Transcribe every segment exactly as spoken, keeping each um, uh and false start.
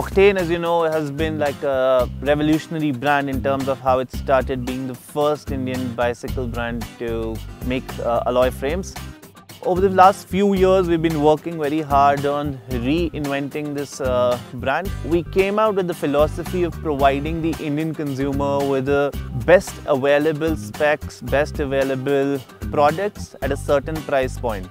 Octane, as you know, has been like a revolutionary brand in terms of how it started being the first Indian bicycle brand to make uh, alloy frames. Over the last few years, we've been working very hard on reinventing this uh, brand. We came out with the philosophy of providing the Indian consumer with the best available specs, best available products at a certain price point.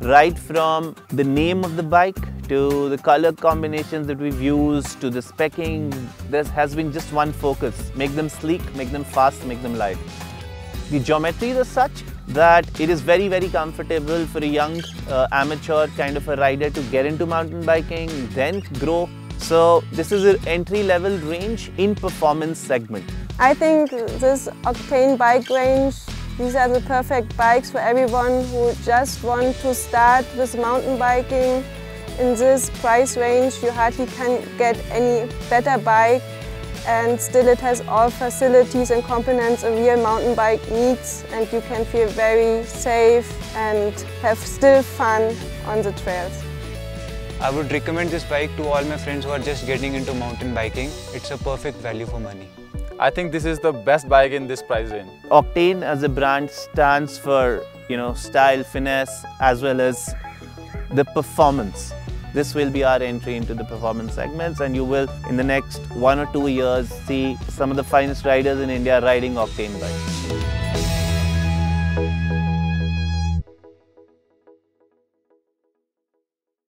Right from the name of the bike, to the color combinations that we've used, to the specking, there has been just one focus: make them sleek, make them fast, make them light. The geometry is such that it is very, very comfortable for a young uh, amateur kind of a rider to get into mountain biking, then grow. So this is an entry-level range in performance segment. I think this Octane bike range, these are the perfect bikes for everyone who just want to start with mountain biking. In this price range, you hardly can get any better bike, and still it has all facilities and components a real mountain bike needs, and you can feel very safe and have still fun on the trails. I would recommend this bike to all my friends who are just getting into mountain biking. It's a perfect value for money. I think this is the best bike in this price range. Octane as a brand stands for, you know, style, finesse, as well as the performance. This will be our entry into the performance segments, and you will, in the next one or two years, see some of the finest riders in India riding Octane bikes.